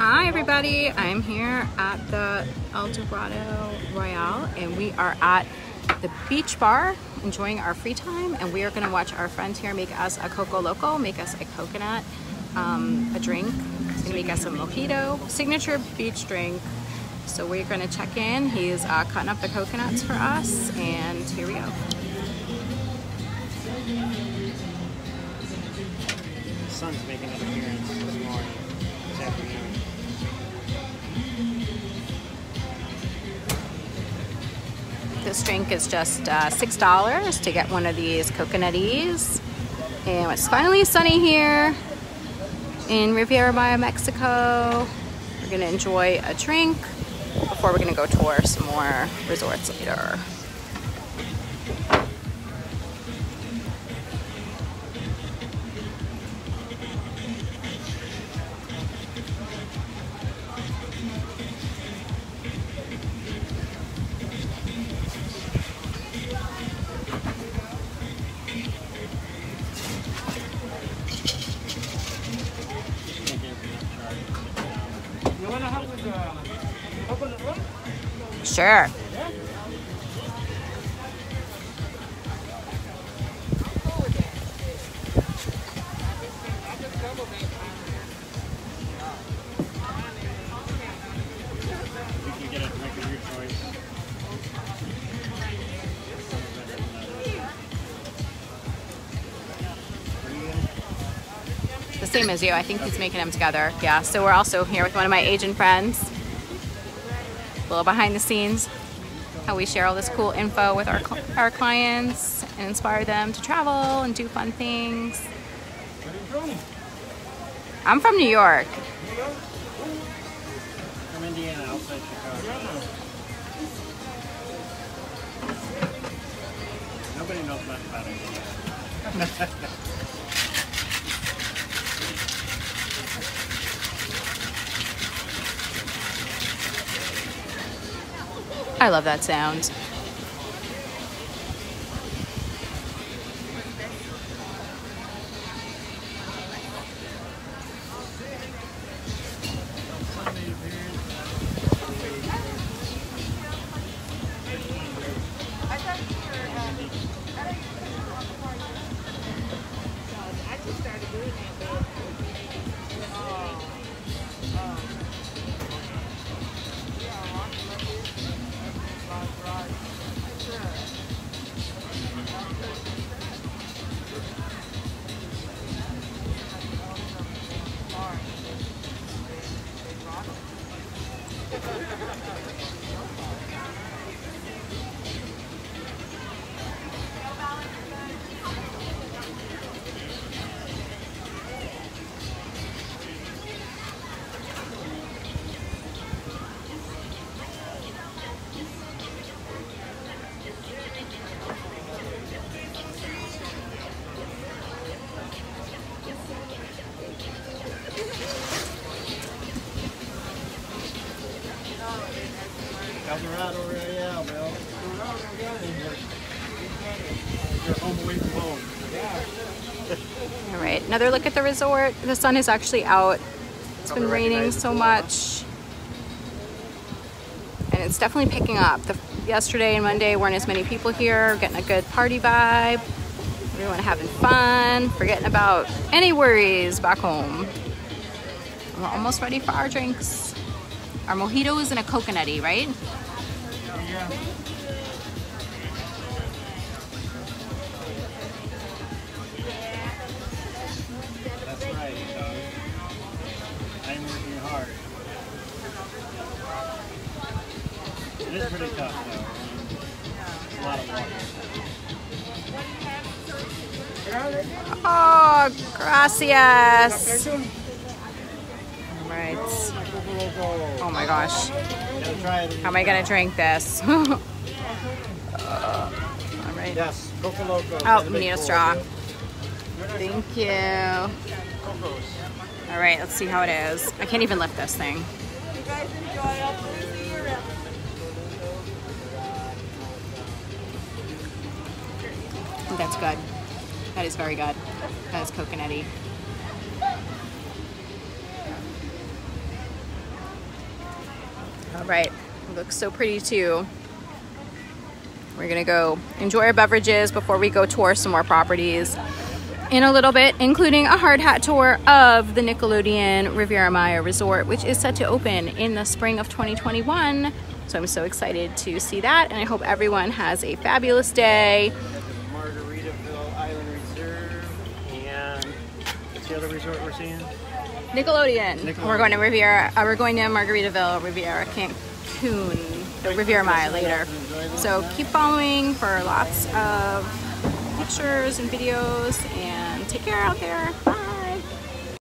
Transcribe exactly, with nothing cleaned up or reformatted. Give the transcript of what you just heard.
Hi everybody, I'm here at the El Dorado Royale and we are at the beach bar enjoying our free time, and we are going to watch our friends here make us a coco loco, make us a coconut, um, a drink. He's going to make us a mojito, signature beach drink. So we're going to check in. He's uh, cutting up the coconuts for us, and here we go. The sun's making an appearance this morning, this afternoon. This drink is just uh, six dollars to get one of these coconutties. And it's finally sunny here in Riviera Maya, Mexico. We're gonna enjoy a drink before we're gonna go tour some more resorts later. Sure. The same as you. I think he's making them together. Yeah. So we're also here with one of my Asian friends. A little behind the scenes, how we share all this cool info with our, our clients and inspire them to travel and do fun things. Where are you from? I'm from New York. From Indiana, outside Chicago. Nobody knows much about Indiana. I love that sound. El Dorado Royale, bro. You're home away from home. Yeah. All right, another look at the resort. The sun is actually out. It's been raining so much, and it's definitely picking up. The, yesterday and Monday weren't as many people here. We're getting a good party vibe. Everyone having fun, forgetting about any worries back home. We're almost ready for our drinks. Our mojito is in a coconutty, right? Yeah. That's right, dog. I'm working hard. It is pretty tough, though. A lot of water. Oh, gracias. All right. Oh my gosh. How am I gonna drink this? uh, all right. Yes. Coco Loco. Oh, we need a straw. Thank you. All right, let's see how it is. I can't even lift this thing. You guys enjoy. I'll see you around. That's good. That is very good. That is coconutty. right? It looks so pretty too. We're gonna go enjoy our beverages before we go tour some more properties in a little bit, including a hard hat tour of the Nickelodeon Riviera Maya Resort, which is set to open in the spring of twenty twenty-one. So I'm so excited to see that, and I hope everyone has a fabulous day. Margaritaville Island Reserve, and what's the other resort we're seeing? Nickelodeon. Nickelodeon. We're going to Riviera. Uh, we're going to Margaritaville Riviera Cancun, the Riviera Maya later. So keep following for lots of pictures and videos, and take care out there. Bye.